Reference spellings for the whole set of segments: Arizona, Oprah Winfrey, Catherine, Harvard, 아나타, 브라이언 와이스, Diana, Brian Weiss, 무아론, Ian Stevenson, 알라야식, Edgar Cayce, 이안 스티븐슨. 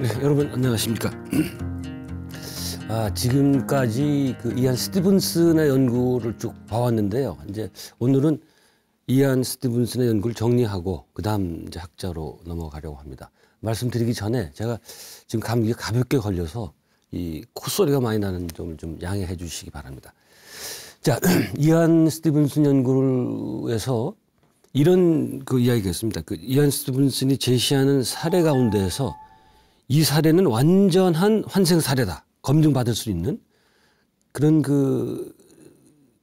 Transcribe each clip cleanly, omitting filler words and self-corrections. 네, 여러분 안녕하십니까. 지금까지 그 이안 스티븐슨의 연구를 쭉 봐왔는데요. 이제 오늘은 이안 스티븐슨의 연구를 정리하고 그다음 이제 학자로 넘어가려고 합니다. 말씀드리기 전에 제가 지금 감기에 가볍게 걸려서 이 콧소리가 많이 나는 점을 좀 양해해 주시기 바랍니다. 자, 이안 스티븐슨 연구에서 이런 그 이야기가 있습니다. 그 이안 스티븐슨이 제시하는 사례 가운데에서 이 사례는 완전한 환생 사례다. 검증받을 수 있는 그런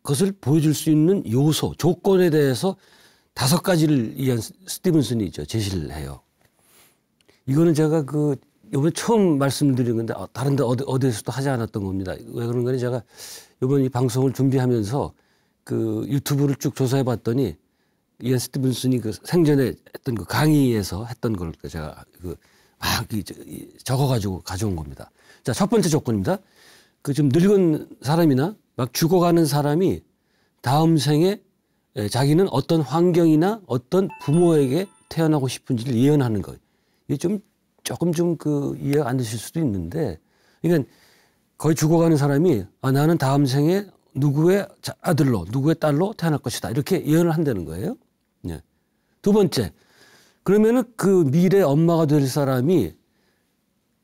것을 보여줄 수 있는 요소, 조건에 대해서 5가지를 이안 스티븐슨이 제시를 해요. 이거는 제가 그 이번에 처음 말씀드린 건데 다른데 어디에서도 하지 않았던 겁니다. 왜 그런 거냐, 제가 이번 이 방송을 준비하면서 그 유튜브를 쭉 조사해 봤더니 이안 스티븐슨이 그 생전에 했던 그 강의에서 했던 걸 제가 그 막 적어가지고 가져온 겁니다. 자, 첫 번째 조건입니다. 그 좀 늙은 사람이나 막 죽어가는 사람이 다음 생에 자기는 어떤 환경이나 어떤 부모에게 태어나고 싶은지를 예언하는 거예요. 이게 좀 조금 좀 그 이해가 안 되실 수도 있는데, 그러니까 거의 죽어가는 사람이 나는 다음 생에 누구의 아들로 누구의 딸로 태어날 것이다 이렇게 예언을 한다는 거예요. 네. 두 번째, 그러면은 그 미래 엄마가 될 사람이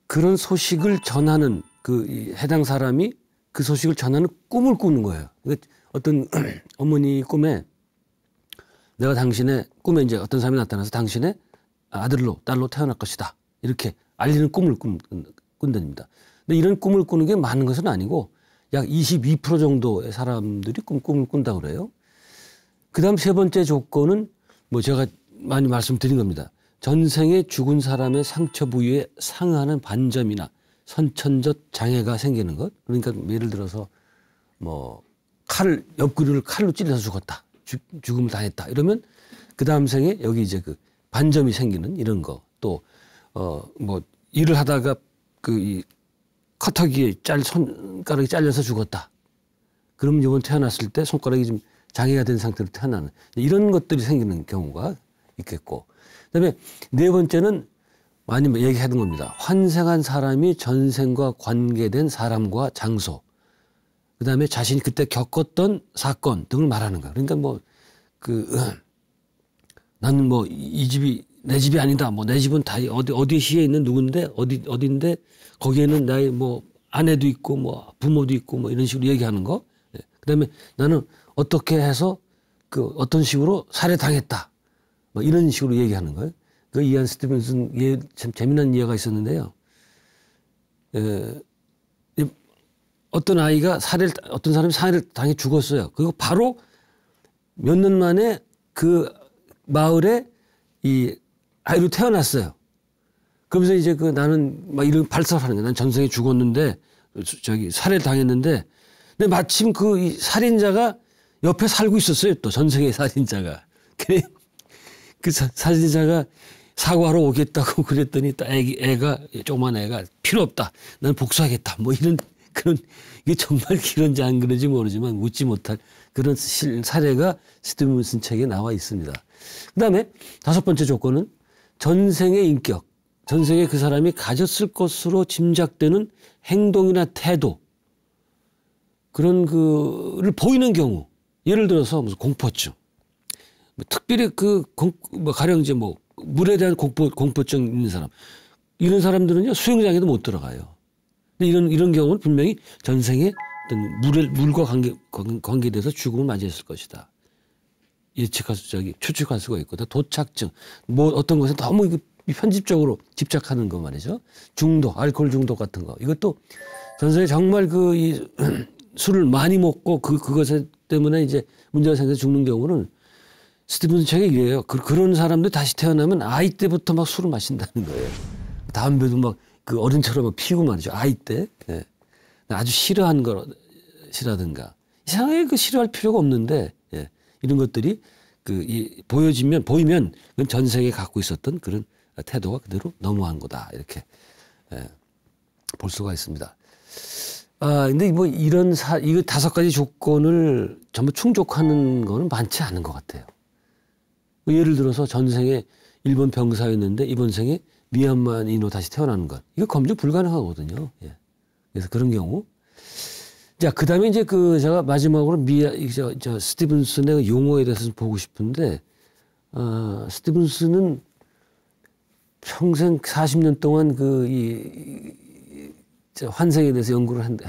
그런 소식을 전하는 그 해당 사람이 그 소식을 전하는 꿈을 꾸는 거예요. 그러니까 어떤 어머니 꿈에 내가 당신의 꿈에 이제 어떤 사람이 나타나서 당신의 아들로 딸로 태어날 것이다 이렇게 알리는 꿈을 꾼답니다. 근데 이런 꿈을 꾸는 게 많은 것은 아니고 약 22% 정도의 사람들이 꿈을 꾼다고 그래요. 그 다음 세 번째 조건은 뭐 제가 많이 말씀드린 겁니다. 전생에 죽은 사람의 상처 부위에 상하는 반점이나 선천적 장애가 생기는 것. 그러니까 예를 들어서 뭐 칼 옆구리를 칼로 찔러서 죽었다. 죽음을 당했다. 이러면 그 다음 생에 여기 이제 그 반점이 생기는 이런 거. 또 뭐 일을 하다가 그 이 커터기에 손가락이 잘려서 죽었다. 그러면 이번 태어났을 때 손가락이 좀 장애가 된 상태로 태어나는 이런 것들이 생기는 경우가 있겠고, 그다음에 네 번째는 많이 얘기하던 겁니다. 환생한 사람이 전생과 관계된 사람과 장소, 그다음에 자신이 그때 겪었던 사건 등을 말하는 거야. 그러니까 뭐 나는 뭐 이 집이 내 집이 아니다. 뭐 내 집은 다 어디 시에 있는 누군데 어디인데 거기에는 나의 뭐 아내도 있고 뭐 부모도 있고 뭐 이런 식으로 얘기하는 거. 네. 그다음에 나는 어떻게 해서 그 어떤 식으로 살해당했다. 뭐 이런 식으로 얘기하는 거예요. 그 이안 스티븐슨 참 재미난 이야기가 있었는데요. 어떤 아이가 어떤 사람이 살해를 당해 죽었어요. 그리고 바로 몇 년 만에 그 마을에 이 아이로 태어났어요. 그러면서 이제 그 나는 막 이런 발설하는 거예요. 난 전생에 죽었는데 저기 살해를 당했는데, 근데 마침 그 이 살인자가 옆에 살고 있었어요. 또 전생의 살인자가. 그 살인자가 사과하러 오겠다고 그랬더니 또 애가 조그만 애가 필요 없다. 난 복수하겠다. 뭐 이런 그런 이게 정말 그런지 안 그런지 모르지만 웃지 못할 그런 사례가 스티븐슨 책에 나와 있습니다. 그다음에 다섯 번째 조건은 전생의 인격, 전생에 그 사람이 가졌을 것으로 짐작되는 행동이나 태도, 그런 그를 보이는 경우, 예를 들어서 무슨 공포증, 뭐 특별히 그 가령 이제 뭐 물에 대한 공포증 있는 사람, 이런 사람들은요 수영장에도 못 들어가요. 근데 이런 경우는 분명히 전생에 어떤 물과 관계돼서 죽음을 맞이했을 것이다. 예측할 수, 추측할 수가 있고, 도착증, 뭐 어떤 것에 너무 편집적으로 집착하는 거 말이죠. 중독, 알코올 중독 같은 거. 이것도 전생에 정말 이 술을 많이 먹고 그것 때문에 이제 문제가 생겨서 죽는 경우는 스티븐슨 책에 이래요. 그런 사람들 다시 태어나면 아이 때부터 막 술을 마신다는 거예요. 담배도 막 그 어른처럼 막 피우고 말이죠. 아이 때. 네. 아주 싫어하는 것이라든가. 이상하게 싫어할 필요가 없는데, 예. 이런 것들이 보이면 그건 전생에 갖고 있었던 그런 태도가 그대로 넘어간 거다. 이렇게 볼 수가 있습니다. 근데 뭐 이런 이거 5가지 조건을 전부 충족하는 거는 많지 않은 것 같아요. 예를 들어서 전생에 일본 병사였는데 이번 생에 미얀마인으로 다시 태어나는 것. 이거 검증 불가능하거든요. 예. 그래서 그런 경우. 자, 그 다음에 이제 그 제가 마지막으로 스티븐슨의 용어에 대해서 보고 싶은데, 스티븐슨은 평생 40년 동안 그 환생에 대해서 연구를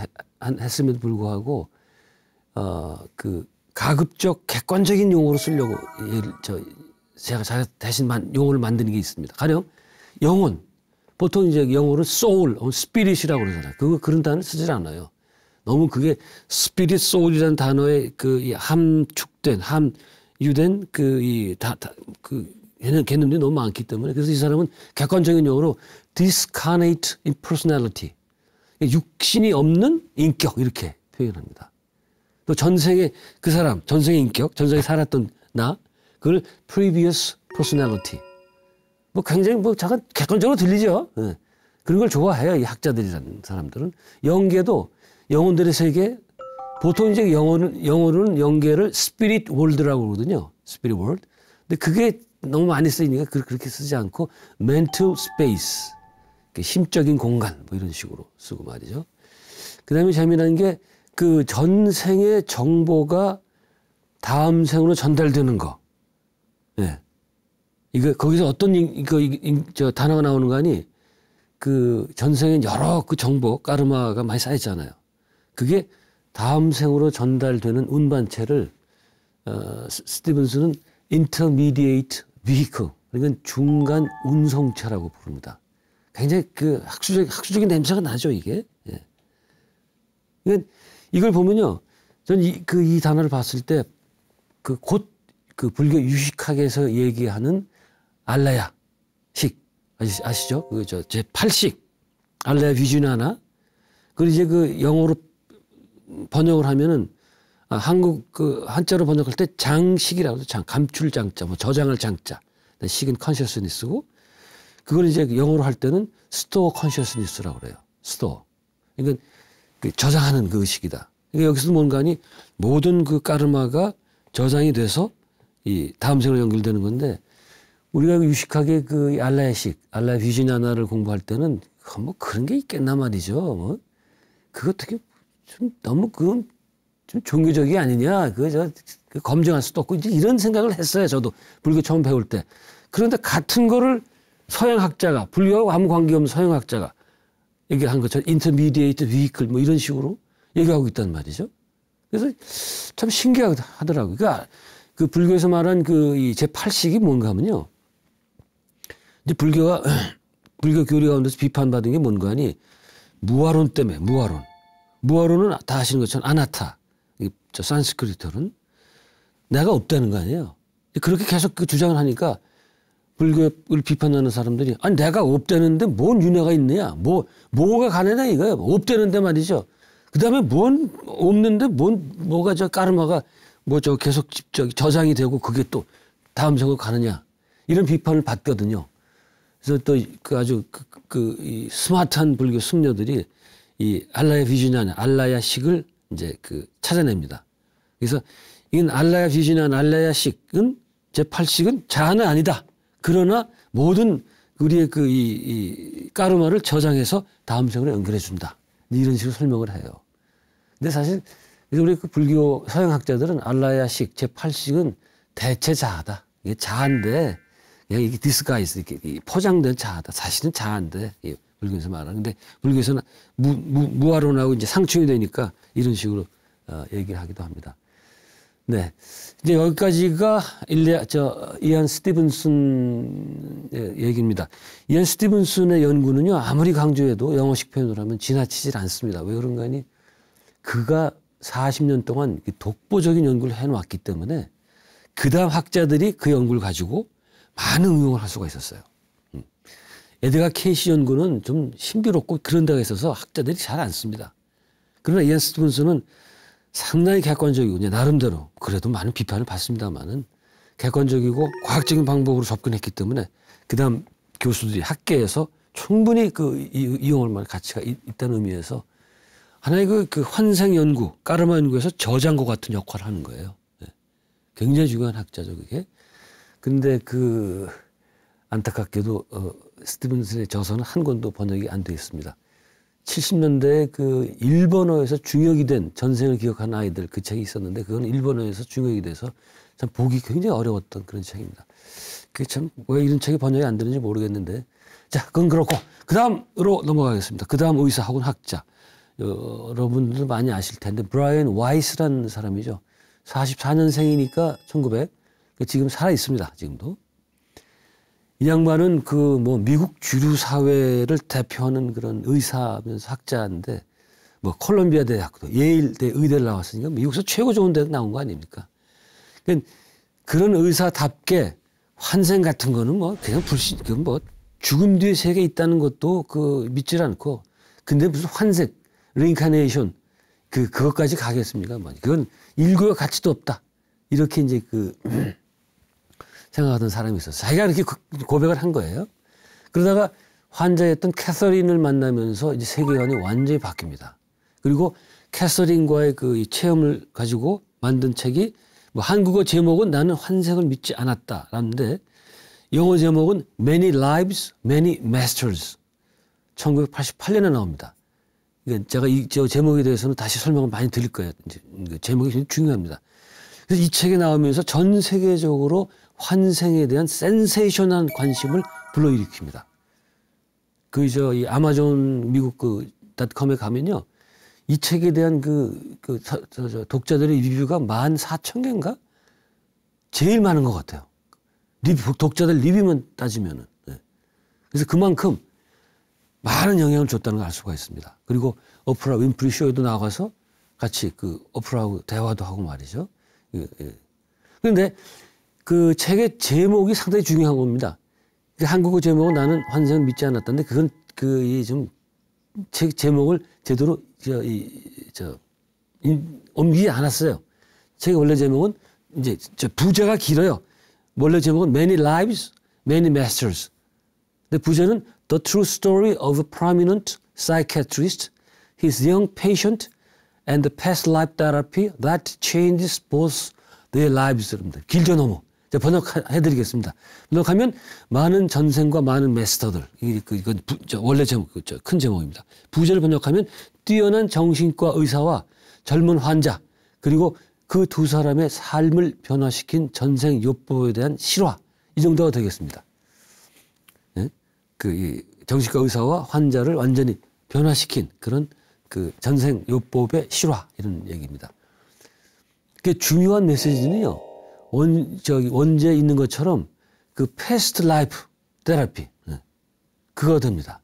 했음에도 불구하고, 그 가급적 객관적인 용어로 쓰려고 제가 대신 용어를 만드는 게 있습니다. 가령 영혼. 보통 이제 영어로 soul, spirit이라고 그러잖아요. 그런 단어를 쓰질 않아요. 너무 그게 spirit, soul이라는 단어에 그 함축된, 함유된 개념들이 너무 많기 때문에. 그래서 이 사람은 객관적인 용어로 discarnate impersonality. 육신이 없는 인격, 이렇게 표현합니다. 또 전생에 그 사람, 전생의 인격, 전생에 살았던 나, 그걸 previous personality. 뭐 굉장히 뭐 잠깐 객관적으로 들리죠. 예. 그런 걸 좋아해요, 이 학자들이라는 사람들은. 영계도 영혼들의 세계, 보통 이제 영어로는 영계를 spirit world라고 그러거든요. spirit world. 근데 그게 너무 많이 쓰이니까 그렇게 쓰지 않고 mental space. 심적인 공간, 뭐 이런 식으로 쓰고 말이죠. 그 다음에 재미난 게 그 전생의 정보가 다음 생으로 전달되는 거. 예. 이거, 거기서 어떤, 단어가 나오는 거 아니? 그 전생엔 여러 그 정보, 까르마가 많이 쌓였잖아요. 그게 다음 생으로 전달되는 운반체를, 스티븐슨은 intermediate vehicle, 그러니까 중간 운송체라고 부릅니다. 굉장히 그 학술적인 냄새가 나죠, 이게. 예. 그러니까 이걸 보면요. 전 이 단어를 봤을 때 그 불교 유식학에서 얘기하는 알라야식. 아시죠? 제 8식. 알라야 비주나나. 그걸 이제 그 영어로 번역을 하면은, 한국 그 한자로 번역할 때 장식이라고 해서 감출 장자, 뭐 저장할 장자. 식은 컨셔스니스고, 그걸 이제 영어로 할 때는 스토어 컨셔스니스라고 그래요. 스토어. 그러니까 그 저장하는 그 의식이다. 그러니까 여기서 뭔가 아니 모든 그 까르마가 저장이 돼서 이 다음 생으로 연결되는 건데, 우리가 유식하게 그 알라야식, 알라야 비주나나를 공부할 때는 뭐 그런 게 있겠나 말이죠. 뭐. 그거 되게 좀 너무 그건 좀 종교적이 아니냐. 그거 제가 검증할 수도 없고 이제 이런 생각을 했어요. 저도 불교 처음 배울 때. 그런데 같은 거를 서양학자가, 불교하고 아무 관계없는 서양학자가 얘기한 것처럼 intermediate vehicle 뭐 이런 식으로 얘기하고 있단 말이죠. 그래서 참 신기하더라고요. 그러니까 그 불교에서 말한 그 제8식이 뭔가 하면요. 이제 불교 교리 가운데서 비판받은 게 뭔가 하니 무아론 때문에, 무아론. 무아론은 다 아시는 것처럼 아나타. 저 산스크리트어는 내가 없다는 거 아니에요. 그렇게 계속 그 주장을 하니까 불교를 비판하는 사람들이, 아니, 내가 없대는데 뭔 윤회가 있느냐? 뭐가 가느냐, 이거야. 없대는데 말이죠. 그 다음에 없는데 뭐가 저 까르마가 계속 저장이 되고 그게 또 다음 생으로 가느냐. 이런 비판을 받거든요. 그래서 또 이 스마트한 불교 승려들이 이 알라야 비주나나, 알라야식을 이제 그 찾아냅니다. 그래서 이건 알라야 비주나나, 알라야식은 제8식은 자아는 아니다. 그러나 모든 우리의 이 까르마를 저장해서 다음 생으로 연결해 준다. 이런 식으로 설명을 해요. 근데 사실 우리 그 불교 서양학자들은 알라야식, 제8식은 대체 자아다. 이게 자아인데, 그냥 이게 디스가이스, 이렇게 포장된 자아다. 사실은 자아인데, 불교에서 말하는데, 불교에서는 무아론하고 이제 상충이 되니까 이런 식으로 얘기를 하기도 합니다. 네. 이제 여기까지가 이안 스티븐슨의 얘기입니다. 이안 스티븐슨의 연구는요, 아무리 강조해도 영어식 표현으로 하면 지나치질 않습니다. 왜 그런가 하니, 그가 40년 동안 독보적인 연구를 해놓았기 때문에, 그 다음 학자들이 그 연구를 가지고 많은 응용을 할 수가 있었어요. 에드가 케이시 연구는 좀 신비롭고 그런 데가 있어서 학자들이 잘 안 씁니다. 그러나 이안 스티븐슨은 상당히 객관적이고, 나름대로, 그래도 많은 비판을 받습니다만은, 객관적이고 과학적인 방법으로 접근했기 때문에, 그 다음 교수들이 학계에서 충분히 이용할 만한 가치가 있다는 의미에서, 하나의 환생 연구, 까르마 연구에서 저장고 같은 역할을 하는 거예요. 네. 굉장히 중요한 학자죠, 그게. 근데 안타깝게도 스티븐슨의 저서는 한 권도 번역이 안 되어 있습니다. 70년대에 그 일본어에서 중역이 된 전생을 기억하는 아이들, 그 책이 있었는데 그건 일본어에서 중역이 돼서 참 보기 굉장히 어려웠던 그런 책입니다. 그게 참 왜 이런 책이 번역이 안 되는지 모르겠는데, 자, 그건 그렇고 그 다음으로 넘어가겠습니다. 그 다음 의사학원 학자, 여러분들도 많이 아실 텐데 브라이언 와이스라는 사람이죠. 44년생이니까 1900, 지금 살아 있습니다. 지금도. 이 양반은 그 뭐 미국 주류 사회를 대표하는 그런 의사면서 학자인데, 뭐 콜롬비아 대학도 예일 대 의대를 나왔으니까 미국에서 최고 좋은 대학 나온 거 아닙니까? 그러니까 그런 의사답게 환생 같은 거는 뭐 그냥 불신, 그 뭐 죽음 뒤에 세계 있다는 것도 그 믿질 않고, 근데 무슨 환생, 링카네이션 그것까지 가겠습니까? 뭐 그건 인구의 가치도 없다. 이렇게 이제 그 생각하던 사람이 있었어요. 자기가 이렇게 고백을 한 거예요. 그러다가 환자였던 캐서린을 만나면서 이제 세계관이 완전히 바뀝니다. 그리고 캐서린과의 그 체험을 가지고 만든 책이 뭐 한국어 제목은 나는 환생을 믿지 않았다라는데 영어 제목은 Many Lives, Many Masters. 1988년에 나옵니다. 제가 이 제목에 대해서는 다시 설명을 많이 드릴 거예요. 이제 제목이 굉장히 중요합니다. 그래서 이 책이 나오면서 전 세계적으로 환생에 대한 센세이션한 관심을 불러일으킵니다. 이 아마존 미국 그 닷컴에 가면요, 이 책에 대한 독자들의 리뷰가 14,000개인가? 제일 많은 것 같아요. 독자들 리뷰만 따지면은. 네. 그래서 그만큼 많은 영향을 줬다는 걸 알 수가 있습니다. 그리고 오프라 윈프리 쇼에도 나가서 같이 그 오프라하고 대화도 하고 말이죠. 그런데 그 책의 제목이 상당히 중요한 겁니다. 한국어 제목은 나는 환생을 믿지 않았다는데 그건 책 제목을 제대로 옮기지 않았어요. 책의 원래 제목은 이제 부제가 길어요. 원래 제목은 Many Lives, Many Masters. 근데 부제는 The True Story of a Prominent Psychiatrist, His Young Patient, and the Past Life Therapy That Changes Both Their Lives. 길죠, 너무. 번역해드리겠습니다. 번역하면 많은 전생과 많은 메스터들. 이건 원래 제목, 큰 제목입니다. 부제를 번역하면 뛰어난 정신과 의사와 젊은 환자, 그리고 그 두 사람의 삶을 변화시킨 전생 요법에 대한 실화. 이 정도가 되겠습니다. 네? 정신과 의사와 환자를 완전히 변화시킨 그런 그 전생 요법의 실화, 이런 얘기입니다. 그 중요한 메시지는요, 원제에 있는 것처럼 그 패스트 라이프 테라피, 네, 그거 됩니다.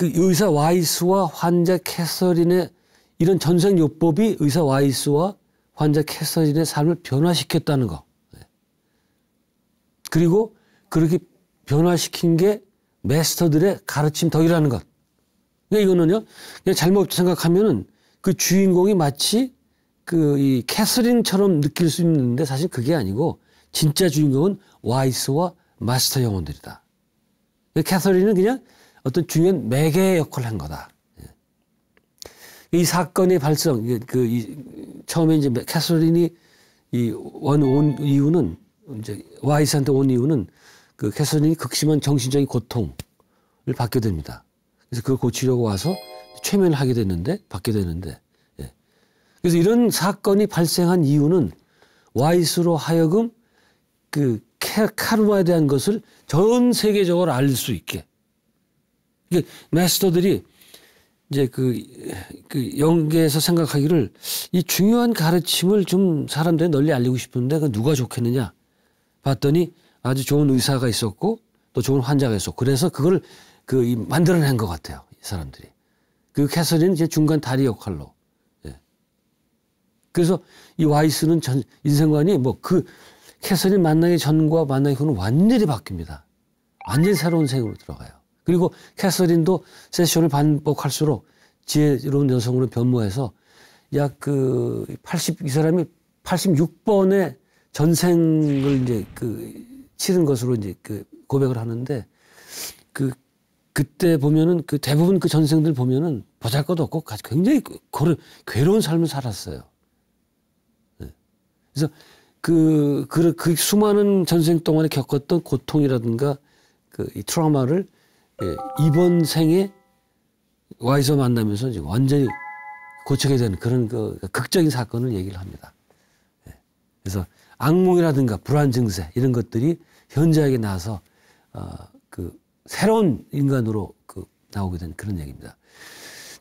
의사 와이스와 환자 캐서린의 이런 전생 요법이 의사 와이스와 환자 캐서린의 삶을 변화시켰다는 거. 네. 그리고 그렇게 변화시킨 게 메스터들의 가르침 덕이라는 것. 그러니까 이거는요, 그냥 잘못 생각하면은 그 주인공이 마치 이 캐서린처럼 느낄 수 있는데 사실 그게 아니고 진짜 주인공은 와이스와 마스터 영혼들이다. 캐서린은 그냥 어떤 중요한 매개의 역할을 한 거다. 이 사건의 발생, 처음에 이제 캐서린이 온 이유는, 이제 와이스한테 온 이유는 그 캐서린이 극심한 정신적인 고통을 받게 됩니다. 그래서 그걸 고치려고 와서 최면을 하게 됐는데, 받게 되는데. 그래서 이런 사건이 발생한 이유는 와이스로 하여금 그 카르마에 대한 것을 전 세계적으로 알 수 있게. 이게 마스터들이 이제 영계에서 생각하기를 이 중요한 가르침을 좀 사람들이 널리 알리고 싶은데 그 누가 좋겠느냐 봤더니 아주 좋은 의사가 있었고 또 좋은 환자가 있었고 그래서 그걸 만들어낸 것 같아요, 이 사람들이. 그 캐서린은 이제 중간 다리 역할로. 그래서 이 와이스는 인생관이 캐서린 만나기 전과 만나기 후는 완전히 바뀝니다. 완전히 새로운 생으로 들어가요. 그리고 캐서린도 세션을 반복할수록 지혜로운 여성으로 변모해서 약 이 사람이 86번의 전생을 이제 치른 것으로 이제 고백을 하는데 그때 보면은 대부분 전생들 보면은 보잘것없고 굉장히 괴로운 삶을 살았어요. 그래서 그 수많은 전생 동안에 겪었던 고통이라든가 이 트라우마를 이번 생에 와이서 만나면서 지금 완전히 고쳐야 되는 그런 극적인 사건을 얘기를 합니다. 그래서 악몽이라든가 불안 증세 이런 것들이 현저하게 나와서 새로운 인간으로 나오게 된 그런 얘기입니다.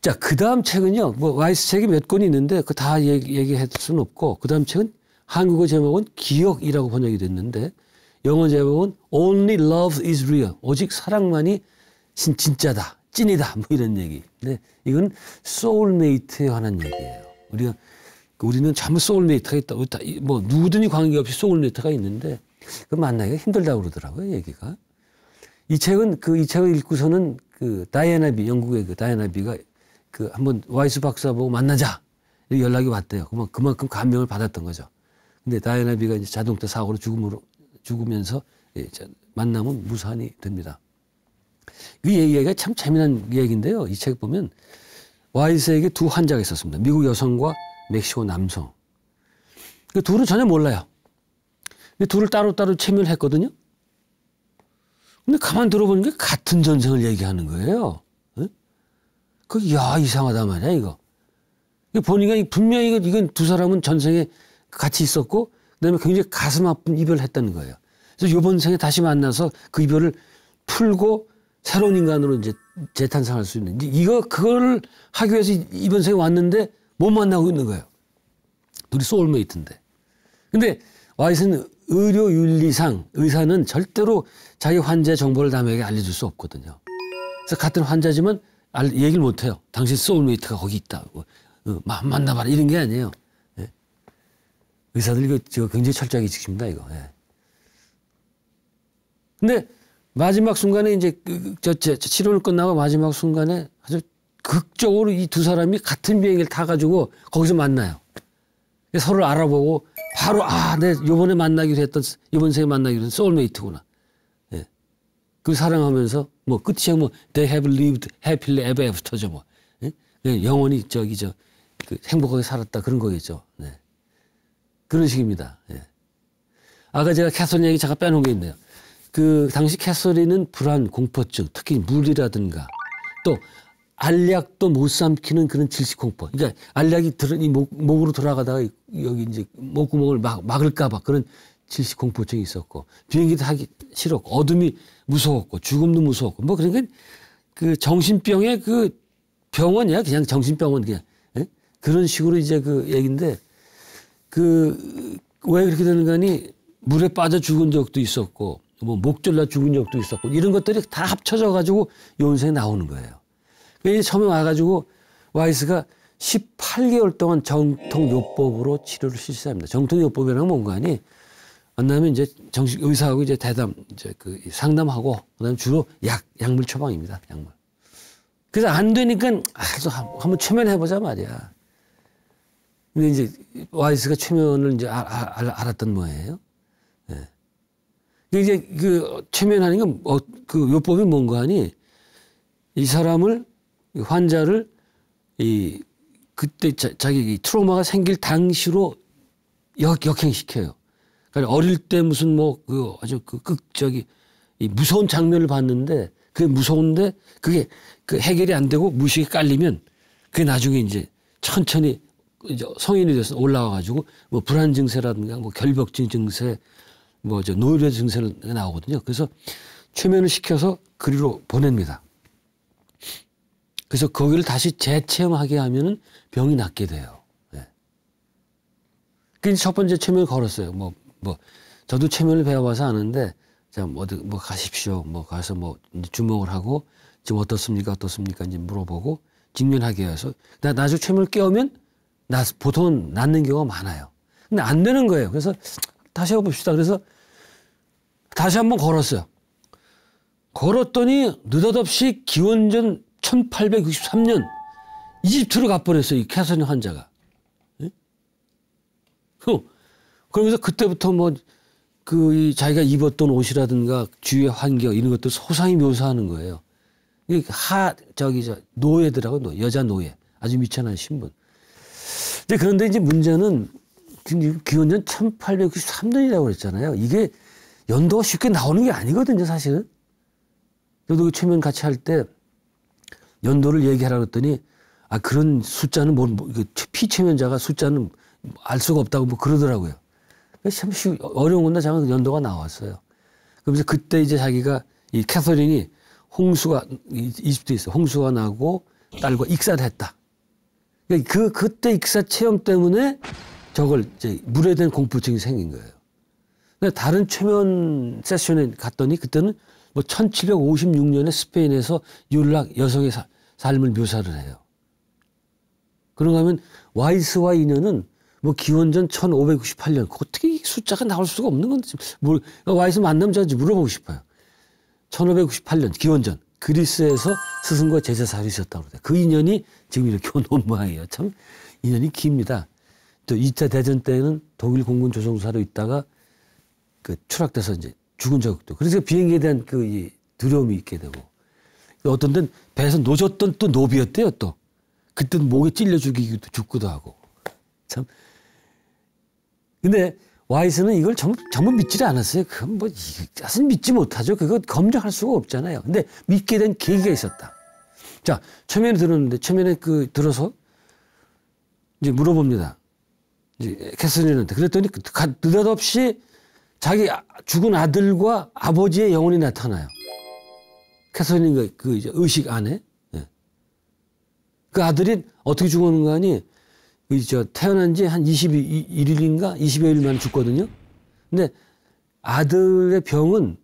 자, 그 다음 책은요, 뭐 와이스 책이 몇 권 있는데 그 다 얘기할 수는 없고, 그 다음 책은 한국어 제목은 기억이라고 번역이 됐는데 영어 제목은 Only Love is Real, 오직 사랑만이 진짜다, 찐이다, 뭐 이런 얘기. 근데 이건 소울메이트에 관한 얘기예요. 우리는 참 소울메이트가 있다. 뭐 누구든지 관계없이 소울메이트가 있는데 그 만나기가 힘들다고 그러더라고요, 얘기가. 이 책을 읽고서는 다이애나비, 영국의 다이애나비가 한번 와이스 박사하고 만나자 이렇게 연락이 왔대요. 그만큼 감명을 받았던 거죠. 근데 다이애나비가 이제 자동차 사고로 죽으면서 만남은 무산이 됩니다. 이 얘기가 참 재미난 얘기인데요. 이 책 보면 와이스에게 두 환자가 있었습니다. 미국 여성과 멕시코 남성. 그 둘은 전혀 몰라요. 근데 둘을 따로따로 체면했거든요. 근데 가만 들어보는 게 같은 전생을 얘기하는 거예요. 야, 이상하다 말이야, 이거. 보니까 분명히 이건 두 사람은 전생에 같이 있었고, 그 다음에 굉장히 가슴 아픈 이별을 했다는 거예요. 그래서 요번 생에 다시 만나서 그 이별을 풀고 새로운 인간으로 이제 재탄생할 수 있는, 그걸 하기 위해서 이번 생에 왔는데 못 만나고 있는 거예요. 둘이 소울메이트인데. 근데 와이스는 의료윤리상 의사는 절대로 자기 환자의 정보를 남에게 알려줄 수 없거든요. 그래서 같은 환자지만 얘기를 못해요. 당신 소울메이트가 거기 있다고. 만나봐라. 이런 게 아니에요. 예. 의사들 이거 굉장히 철저하게 지킵니다, 이거. 예. 근데 마지막 순간에 이제 치료를 끝나고 마지막 순간에 아주 극적으로 이 두 사람이 같은 비행기를 타가지고 거기서 만나요. 서로를 알아보고 바로, 내 요번에 만나기로 했던, 이번 생에 만나기로 했던 소울메이트구나. 그 사랑하면서 끝이 they have lived happily ever after죠. 영원히 행복하게 살았다 그런 거겠죠. 네. 그런 식입니다. 네. 아까 제가 캐서린 얘기 잠깐 빼놓은 게 있네요. 당시 캐서린은 불안, 공포증, 특히 물이라든가 또 알약도 못 삼키는 그런 질식 공포. 그러니까 알약이 목으로 들어가다가 여기 이제 목구멍을 막을까봐 그런 질식 공포증이 있었고, 비행기도 하기 싫었고, 어둠이 무서웠고, 죽음도 무서웠고, 그러니까 정신병의 병원이야. 그냥 정신병원, 그냥. 예? 그런 식으로 이제 얘기인데, 왜 그렇게 되는가 하니, 물에 빠져 죽은 적도 있었고, 목 졸라 죽은 적도 있었고, 이런 것들이 다 합쳐져가지고 요 인생에 나오는 거예요. 그래서 처음에 와가지고 와이스가 18개월 동안 정통요법으로 치료를 실시합니다. 정통요법이란 뭔가 하니, 만나면 이제 정식 의사하고 이제 상담하고, 그 다음에 주로 약물 처방입니다. 약물. 그래서 안 되니까, 한번 최면해보자 말이야. 근데 이제 와이스가 최면을 이제 알았던 모양이에요. 예. 근데 이제 최면하는 건, 요법이 뭔가 하니, 이 사람을, 환자를, 그때 자기 트라우마가 생길 당시로 역행시켜요. 그러니까 어릴 때 무슨 아주 무서운 장면을 봤는데 그게 무서운데 그게 해결이 안 되고 무의식이 깔리면 그게 나중에 이제 천천히 이제 성인이 돼서 올라와가지고 불안 증세라든가 결벽증 증세, 노이로제 증세가 나오거든요. 그래서 최면을 시켜서 그리로 보냅니다. 그래서 거기를 다시 재체험하게 하면은 병이 낫게 돼요. 네. 그래서 첫 번째 최면을 걸었어요. 저도 최면을 배워봐서 아는데, 자, 가십시오. 가서 주목을 하고, 지금 어떻습니까? 이제 물어보고, 직면하게 해서. 나중에 최면을 깨우면, 보통은 낫는 경우가 많아요. 근데 안 되는 거예요. 그래서 다시 해봅시다. 그래서 다시 한번 걸었어요. 걸었더니, 느닷없이 기원전 1863년, 이집트로 가버렸어요. 이 캐서린 환자가. 네? 그러면서 그때부터 자기가 입었던 옷이라든가 주위의 환경, 이런 것도 소상히 묘사하는 거예요. 노예더라고요. 여자 노예. 아주 미천한 신분. 그런데 이제 문제는 지금 기원전 1893년이라고 그랬잖아요. 이게 연도가 쉽게 나오는 게 아니거든요, 사실은. 저도 그 최면 같이 할 때 연도를 얘기하라고 했더니 아, 그런 숫자는 피최면자가 숫자는 알 수가 없다고 뭐 그러더라고요. 참 어려운 건데 잠깐 연도가 나왔어요. 그러면서 그때 이제 자기가 이 캐서린이 홍수가 이집트에 있어 홍수가 나고 딸과 익사를 했다. 그때 익사 체험 때문에 저걸 이제 물에 대한 공포증이 생긴 거예요. 근데 다른 최면 세션에 갔더니 그때는 뭐 1756년에 스페인에서 율락 여성의 삶을 묘사를 해요. 그런가 하면 와이스와 이녀는 뭐 기원전 1598년 어떻게 이 숫자가 나올 수가 없는 건지 와이스 만나면 저한테 물어보고 싶어요. 1598년 기원전 그리스에서 스승과 제자살이 있었다고 그래요. 그 인연이 지금 이렇게 온 모양이에요. 참 인연이 깁니다. 또 2차 대전 때는 독일 공군 조종사로 있다가 그 추락돼서 이제 죽은 적도. 그래서 비행기에 대한 그 이 두려움이 있게 되고. 어떤 데는 배에서 노졌던 또 노비였대요 또. 그때는 목에 찔려 죽이기도 죽기도 하고. 참. 근데 와이스는 이걸 전부 믿지를 않았어요. 그건 뭐, 사실 믿지 못하죠. 그거 검증할 수가 없잖아요. 근데 믿게 된 계기가 있었다. 자, 최면에 들었는데, 최면에 들어서 이제 물어봅니다. 이제 캐서린한테. 그랬더니 느닷없이 자기 죽은 아들과 아버지의 영혼이 나타나요. 캐서린과 이제 의식 안에. 예. 그 아들이 어떻게 죽었는가 하니, 태어난 지 한 21일인가 20여일 만에 죽거든요. 근데 아들의 병은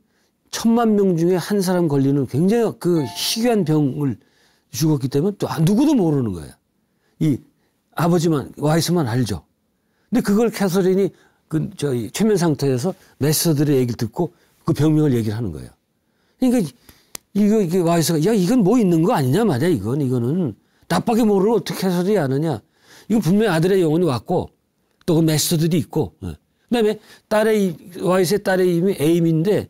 1000만 명 중에 한 사람 걸리는 굉장히 그 희귀한 병을 죽었기 때문에 또 누구도 모르는 거예요. 이 아버지만, 와이스만 알죠. 근데 그걸 캐서린이 최면 상태에서 메스터들의 얘기를 듣고 그 병명을 얘기를 하는 거예요. 그러니까 이게 와이스가 야, 이건 뭐 있는 거 아니냐 말이야, 이거는. 나밖에 모르면 어떻게 캐서린이 아느냐. 이건 분명히 아들의 영혼이 왔고 또 그 메스터들이 있고 그다음에 딸의 와이스의 딸의 이름이 에임인데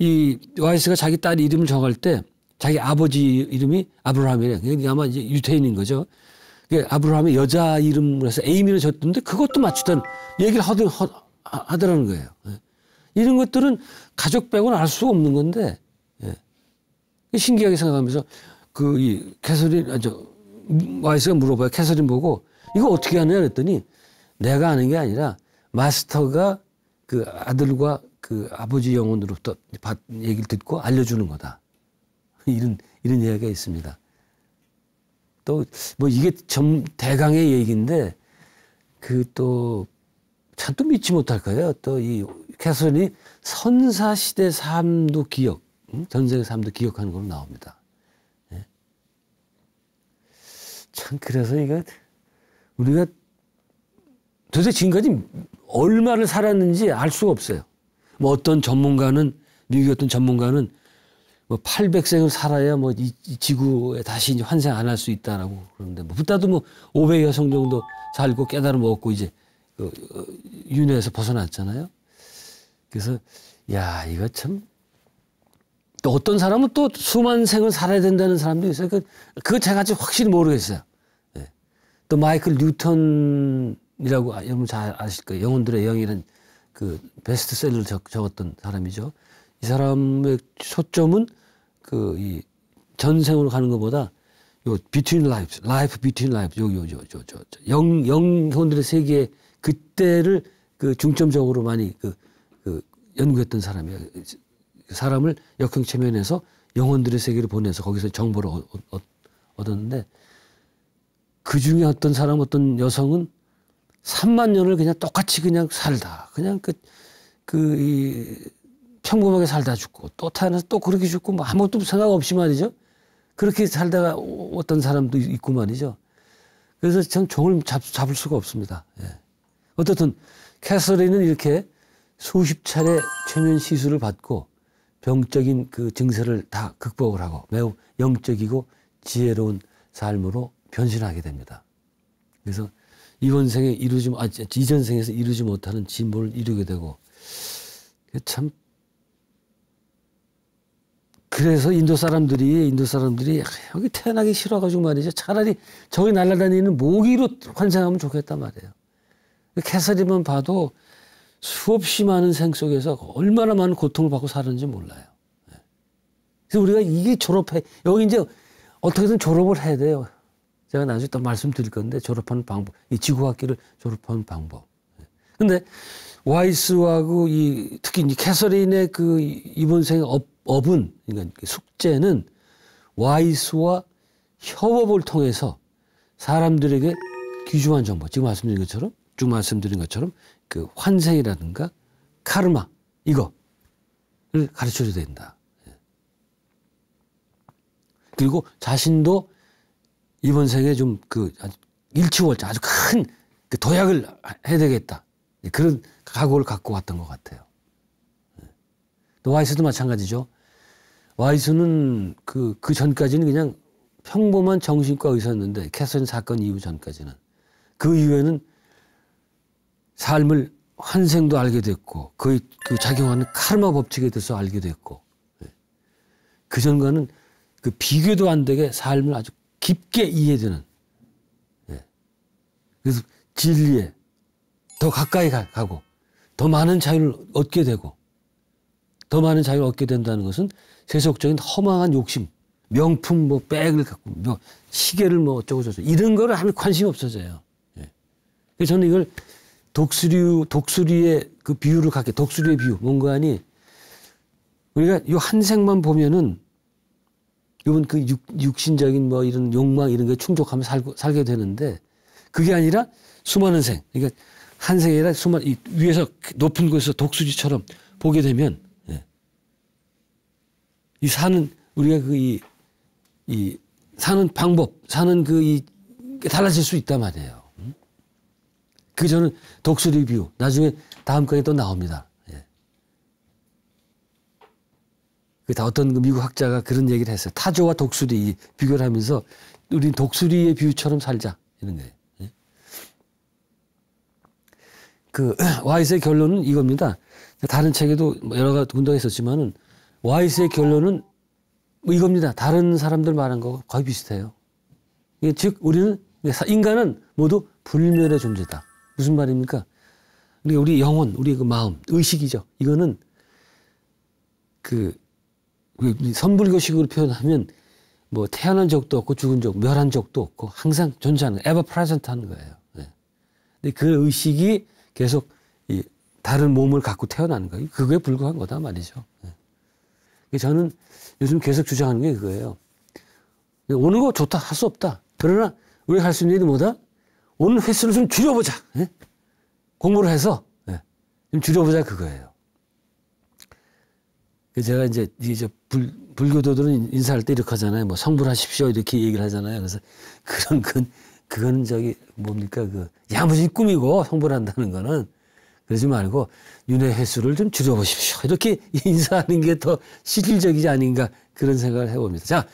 이 와이스가 자기 딸 이름을 정할 때 자기 아버지 이름이 아브라함이래. 그러니까 아마 이제 유태인인 거죠. 그러니까 아브라함의 여자 이름으로 해서 에임이라고 줬던데 그것도 맞추던 얘기를 하더라는 거예요. 이런 것들은 가족 빼고는 알 수가 없는 건데 신기하게 생각하면서 그 이 캐서린 와이스가 물어봐요. 캐서린 보고 이거 어떻게 하느냐 그랬더니 내가 아는 게 아니라 마스터가 그 아들과 그 아버지 영혼으로부터 얘기를 듣고 알려주는 거다. 이런 이야기가 있습니다. 또 뭐 이게 대강의 얘기인데 그 또 참 또 믿지 못할 거예요. 또 이 캐서린이 선사시대 삶도 기억, 전생의 삶도 기억하는 걸로 나옵니다. 예. 참 그래서 이거 우리가 도대체 지금까지 얼마를 살았는지 알 수가 없어요. 뭐 어떤 전문가는, 미국의 어떤 전문가는 뭐 800생을 살아야 뭐 이 지구에 다시 이제 환생 안 할 수 있다라고 그러는데, 뭐 부다도 뭐 500여 생 정도 살고 깨달음 얻고 이제 윤회에서 벗어났잖아요. 그래서, 야, 이거 참. 또 어떤 사람은 또 수만 생을 살아야 된다는 사람도 있어요. 그거 제가 아직 확실히 모르겠어요. 또 마이클 뉴턴이라고 여러분 잘 아실 거예요. 영혼들의 영이라는 그 베스트셀러를 적었던 사람이죠. 이 사람의 초점은 그 이 전생으로 가는 것보다 요 between lives, life between lives, 영혼들의 세계 그때를 그 중점적으로 많이 그 연구했던 사람이에요. 사람을 역행 체면해서 영혼들의 세계를 보내서 거기서 정보를 얻었는데. 그 중에 어떤 사람, 어떤 여성은 3만 년을 그냥 똑같이 그냥 살다. 그냥 평범하게 살다 죽고 또 태어나서 또 그렇게 죽고 뭐 아무것도 생각 없이 말이죠. 그렇게 살다가 어떤 사람도 있고 말이죠. 그래서 참 종을 잡을 수가 없습니다. 예. 어떻든 캐서린은 이렇게 수십 차례 최면 시술을 받고 병적인 그 증세를 다 극복을 하고 매우 영적이고 지혜로운 삶으로 변신하게 됩니다. 그래서 이번 생에 이전 생에서 이루지 못하는 진보를 이루게 되고 참 그래서 인도 사람들이 여기 태어나기 싫어가지고 말이죠. 차라리 저기 날아다니는 모기로 환생하면 좋겠단 말이에요. 캐서린만 봐도 수없이 많은 생 속에서 얼마나 많은 고통을 받고 사는지 몰라요. 그래서 우리가 이게 여기 이제 어떻게든 졸업을 해야 돼요. 제가 나중에 또 말씀드릴 건데, 졸업하는 방법, 이 지구학기를 졸업하는 방법. 근데 와이스하고 특히 이제 캐서린의 그 이번 생의 업은, 그러니까 숙제는 와이스와 협업을 통해서 사람들에게 귀중한 정보, 쭉 말씀드린 것처럼 그 환생이라든가 카르마, 이거를 가르쳐줘야 된다. 그리고 자신도 이번 생에 좀 아주 일치월장, 아주 큰 그 도약을 해야 되겠다. 그런 각오를 갖고 왔던 것 같아요. 또 와이스도 마찬가지죠. 와이스는 그 전까지는 그냥 평범한 정신과 의사였는데, 캐서린 사건 이후 전까지는. 그 이후에는 삶을 환생도 알게 됐고, 그 작용하는 카르마 법칙에 대해서 알게 됐고, 그 전과는 그 비교도 안 되게 삶을 아주 깊게 이해되는, 그래서 진리에 더 가까이 가고 더 많은 자유를 얻게 되고, 더 많은 자유를 얻게 된다는 것은 세속적인 허망한 욕심, 명품 백을 갖고 시계를 어쩌고저쩌고 이런 거를 하면 관심이 없어져요. 그래서 저는 이걸 독수리의 그 비유를 갖게, 독수리의 비유, 뭔가 하니, 우리가 이 한 생만 보면은, 이번 그 육신적인 이런 욕망 이런 게 충족하면 살게 되는데, 그게 아니라 수많은 생, 그러니까 한 생이 아니라 수많은, 위에서 높은 곳에서 독수리처럼 보게 되면, 이 사는, 우리가 사는 방법, 사는 달라질 수 있단 말이에요. 저는 독수리 비유, 나중에 다음 강에 또 나옵니다. 그 다 어떤 미국 학자가 그런 얘기를 했어요. 타조와 독수리 비교를 하면서 우린 독수리의 비유처럼 살자, 이런 거예요. 와이스의 결론은 이겁니다. 다른 책에도 여러 군데가 있었지만은 와이스의 결론은 이겁니다. 다른 사람들 말한 거 거의 비슷해요. 즉 우리는, 인간은 모두 불멸의 존재다. 무슨 말입니까? 우리 영혼, 우리 그 마음, 의식이죠. 이거는 선불교식으로 표현하면 태어난 적도 없고 죽은 적, 멸한 적도 없고 항상 존재하는, ever present 하는 거예요. 근데 그 의식이 계속 다른 몸을 갖고 태어나는 거예요. 그거에 불과한 거다 말이죠. 저는 요즘 계속 주장하는 게 그거예요. 오는 거 좋다, 할 수 없다. 그러나 우리가 할 수 있는 일이 뭐다? 오는 횟수를 좀 줄여보자. 공부를 해서 좀 줄여보자, 그거예요. 제가 이제 불교도들은 인사할 때 이렇게 하잖아요. 성불하십시오, 이렇게 얘기를 하잖아요. 그래서 그건 야무진 꿈이고, 성불한다는 거는. 그러지 말고 윤회 횟수를 좀 줄여보십시오. 이렇게 인사하는 게 더 실질적이지 아닌가, 그런 생각을 해봅니다. 자,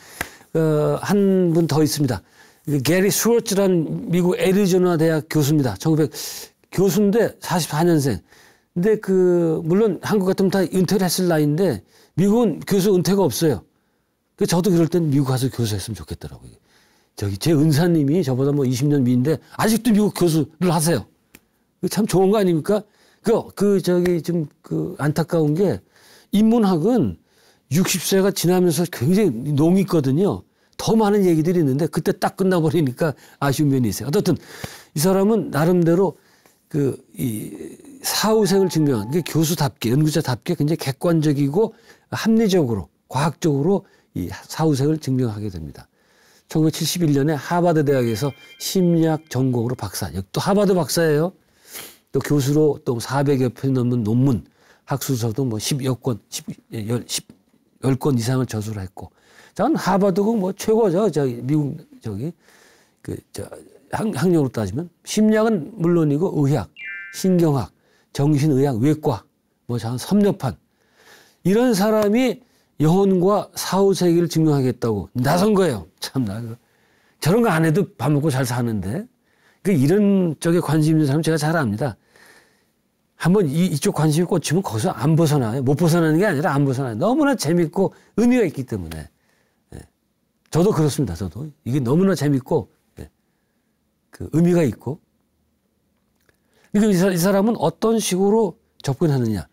한 분 더 있습니다. 게리 스워츠라는 미국 애리조나 대학 교수입니다. 교수인데 44년생. 근데 물론 한국 같으면 다 은퇴를 했을 나이인데, 미국은 교수 은퇴가 없어요. 저도 그럴 땐 미국 가서 교수했으면 좋겠더라고요. 제 은사님이 저보다 20년 미인데, 아직도 미국 교수를 하세요. 참 좋은 거 아닙니까? 안타까운 게, 인문학은 60세가 지나면서 굉장히 농있거든요. 더 많은 얘기들이 있는데 그때 딱 끝나버리니까 아쉬운 면이 있어요. 어쨌든 이 사람은 나름대로 사후생을 증명한 게 교수답게, 연구자답게 굉장히 객관적이고 합리적으로, 과학적으로 이 사후생을 증명하게 됩니다. 1971년에 하버드 대학에서 심리학 전공으로 박사, 또 하버드 박사예요. 또 교수로 또 400여 편이 넘는 논문, 학술서도 10건 이상을 저술을 했고, 전 하버드고 최고죠. 미국 학력으로 따지면 심리학은 물론이고 의학, 신경학, 정신의학, 외과, 섭렵판, 이런 사람이 영혼과 사후 세계를 증명하겠다고 나선 거예요. 참나, 저런 거 안 해도 밥 먹고 잘 사는데, 이런 쪽에 관심 있는 사람 제가 잘 압니다. 한번 이쪽 관심이 꽂히면 거기서 안 벗어나요. 못 벗어나는 게 아니라 안 벗어나요. 너무나 재밌고 의미가 있기 때문에. 저도 그렇습니다. 저도 이게 너무나 재밌고 의미가 있고, 그러니까 이 사람은 어떤 식으로 접근하느냐.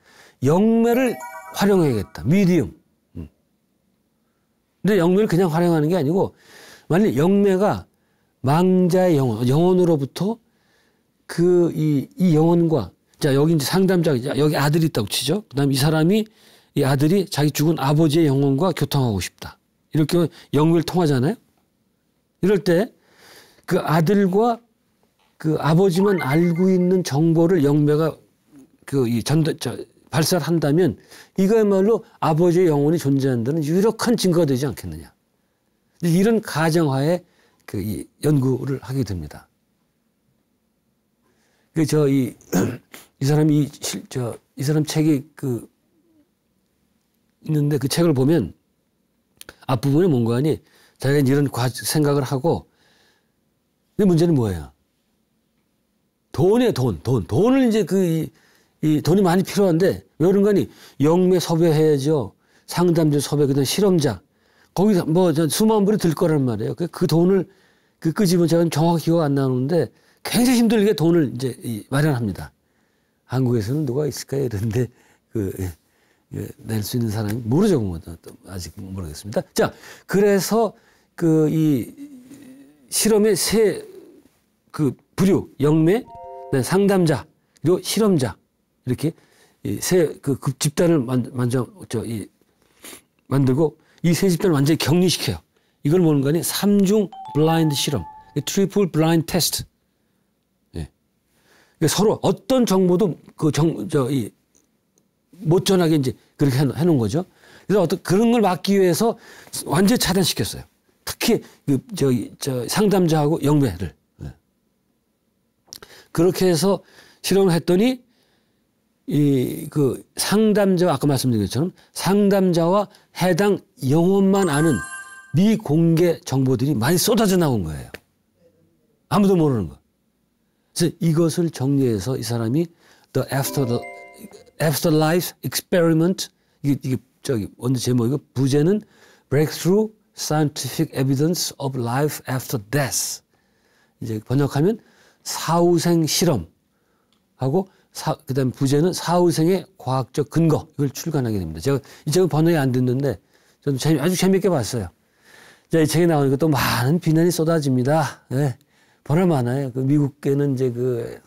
영매를 활용해야겠다. 미디움. 근데 영매를 그냥 활용하는 게 아니고, 만약 영매가 망자의 영혼, 영혼으로부터 그, 이 영혼과, 자, 여기 이제 상담자, 여기 아들이 있다고 치죠. 그 다음에 이 사람이, 이 아들이 자기 죽은 아버지의 영혼과 교통하고 싶다. 이렇게 영매를 통하잖아요. 이럴 때 그 아들과 그 아버지만 알고 있는 정보를 영매가 그 발사를 한다면 이거야말로 아버지의 영혼이 존재한다는 유력한 증거가 되지 않겠느냐. 이런 가정하에 그 연구를 하게 됩니다. 그 이 사람 책이 그 있는데 그 책을 보면 앞부분에 뭔가 하니 자기가 이런 생각을 하고, 근데 문제는 뭐예요? 돈이에요, 돈을 이제 돈이 많이 필요한데, 왜 그런가 하니, 영매 섭외해야죠. 상담자 섭외, 그 다음 실험자. 거기 뭐, 수만 불이 들 거란 말이에요. 그 돈을, 끄집은 제가 정확히 기억 안 나오는데, 굉장히 힘들게 돈을 이제 마련합니다. 한국에서는 누가 있을까요? 이런데, 낼 수 있는 사람이 모르죠. 아직 모르겠습니다. 자, 그래서 실험의 세 부류, 영매, 상담자, 그리고 실험자. 이렇게 세 집단을 만들고 이 세 집단을 완전히 격리시켜요. 이걸 뭔가 하니 3중 블라인드 실험, 트리플 블라인드 테스트. 예. 그러니까 서로 어떤 정보도 못 전하게 이제 그렇게 해놓은 거죠. 그래서 그런 걸 막기 위해서 완전히 차단시켰어요. 특히 상담자하고 영매를. 예. 그렇게 해서 실험을 했더니 상담자와 아까 말씀드린 것처럼 상담자와 해당 영혼만 아는 미공개 정보들이 많이 쏟아져 나온 거예요. 아무도 모르는 거. 그래서 이것을 정리해서 이 사람이 The Afterlife Experiment, 원래 제목이고, 부제는 Breakthrough Scientific Evidence of Life After Death. 이제 번역하면 사후생 실험하고 그 다음에 부제는 사후생의 과학적 근거. 이걸 출간하게 됩니다. 제가 이 책은 번역이 안 됐는데, 저는 아주 재밌게 봤어요. 자, 이 책이 나오니까 또 많은 비난이 쏟아집니다. 예. 번역 많아요. 미국에는 이제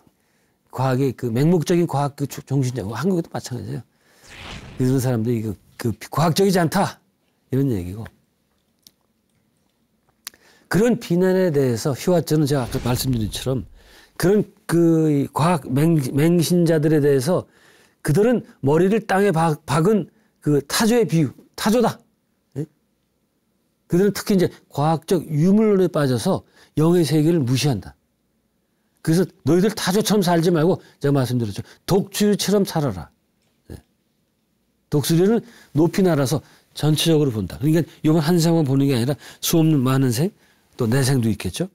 과학의 맹목적인 과학 정신이고, 한국에도 마찬가지예요. 이런 사람들이 과학적이지 않다. 이런 얘기고. 그런 비난에 대해서 휴화전은 제가 아까 말씀드린 것처럼 그런 과학 맹신자들에 대해서 그들은 머리를 땅에 박은 타조의 비유, 타조다. 예? 그들은 특히 이제 과학적 유물론에 빠져서 영의 세계를 무시한다. 그래서 너희들 타조처럼 살지 말고, 제가 말씀드렸죠. 독수리처럼 살아라. 예. 독수리는 높이 날아서 전체적으로 본다. 그러니까 이번 한 생만 보는 게 아니라 수없는 많은 생, 또 내 생도 있겠죠.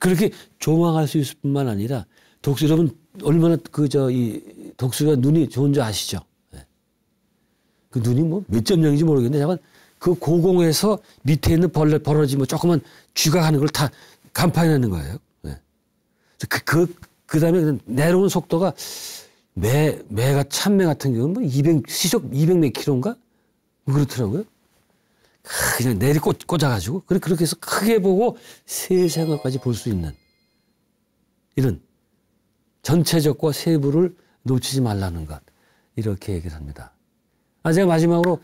그렇게 조망할 수 있을 뿐만 아니라 독수리, 여러분 얼마나 독수리가 눈이 좋은 줄 아시죠? 네. 그 눈이 뭐 몇 점량인지 모르겠는데 약간 그 고공에서 밑에 있는 벌어지 뭐 조그만 쥐가 하는 걸 다 간파해내는 거예요. 네. 그다음에 내려오는 속도가 참매 같은 경우는 뭐 시속 200몇 킬로인가 그렇더라고요. 그냥 내리 꽂아가지고 그렇게 해서 크게 보고 세상까지 볼 수 있는 이런 전체적과 세부를 놓치지 말라는 것, 이렇게 얘기를 합니다. 제가 마지막으로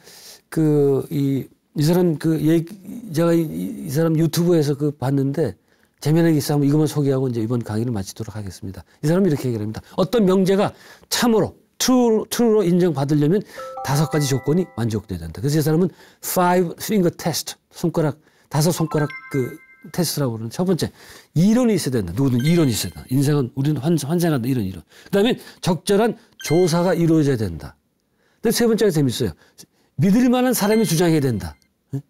이 사람 제가 이 사람 유튜브에서 봤는데 재미난 게 있어. 이것만 소개하고 이제 이번 강의를 마치도록 하겠습니다. 이 사람이 이렇게 얘기를 합니다. 어떤 명제가 참으로 true로 인정받으려면 5가지 조건이 만족돼야 된다. 그래서 이 사람은 5 finger test, 다섯 손가락 테스트라고 그러는. 첫 번째, 이론이 있어야 된다. 누구든 이론이 있어야 된다. 인생은 우리는 환생한다. 이론. 그다음에 적절한 조사가 이루어져야 된다. 근데 세 번째가 재밌어요. 믿을 만한 사람이 주장해야 된다. 네?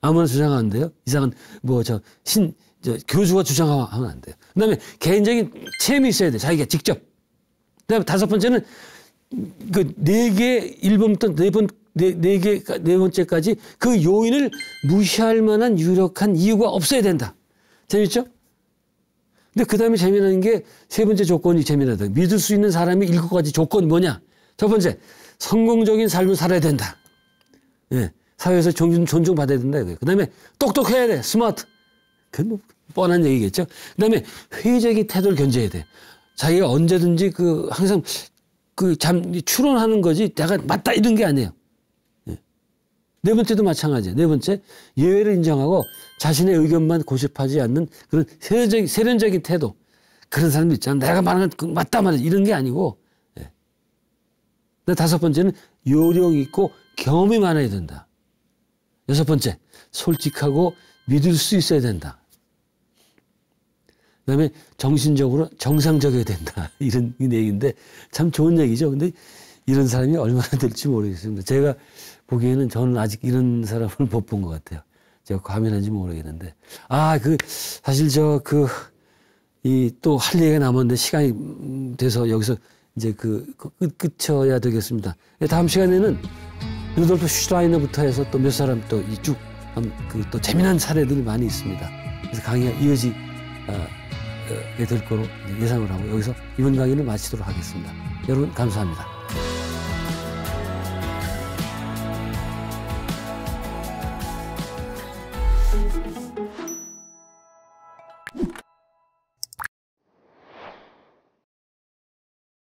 아무나 주장하면 안 돼요. 이상한 교주가 주장하면 안 돼요. 그다음에 개인적인 체험이 있어야 돼. 자기가 직접. 그다음에 다섯 번째는 네 번째까지 그 요인을 무시할 만한 유력한 이유가 없어야 된다. 재밌죠? 근데 그 다음에 재미나는 게 세 번째 조건이 재미나다. 믿을 수 있는 사람이 일곱 가지 조건이 뭐냐? 첫 번째, 성공적인 삶을 살아야 된다. 예, 사회에서 존중받아야 된다. 그 다음에 똑똑해야 돼. 스마트. 그건 뭐 뻔한 얘기겠죠. 그 다음에 회의적인 태도를 견제해야 돼. 자기가 언제든지 그 항상 그 추론하는 거지 내가 맞다 이런 게 아니에요. 예. 네 번째도 마찬가지예요. 네 번째, 예외를 인정하고 자신의 의견만 고집하지 않는 그런 세련적인 태도. 그런 사람도 있잖아. 내가 말하는 건 맞다 말이야. 이런 게 아니고. 예. 다섯 번째는 요령 있고 경험이 많아야 된다. 여섯 번째, 솔직하고 믿을 수 있어야 된다. 그 다음에 정신적으로 정상적이어야 된다. 이런 얘기인데 참 좋은 얘기죠. 근데 이런 사람이 얼마나 될지 모르겠습니다. 제가 보기에는 저는 아직 이런 사람을 못 본 것 같아요. 제가 과민한지 모르겠는데. 사실 또 할 얘기가 남았는데 시간이 돼서 여기서 이제 끝쳐야 되겠습니다. 다음 시간에는 루돌프 슈트라이너부터 해서 또 몇 사람 또 쭉 또 재미난 사례들이 많이 있습니다. 그래서 강의가 이어지게 될 거로 예상을 하고 여기서 이번 강의를 마치도록 하겠습니다. 여러분 감사합니다.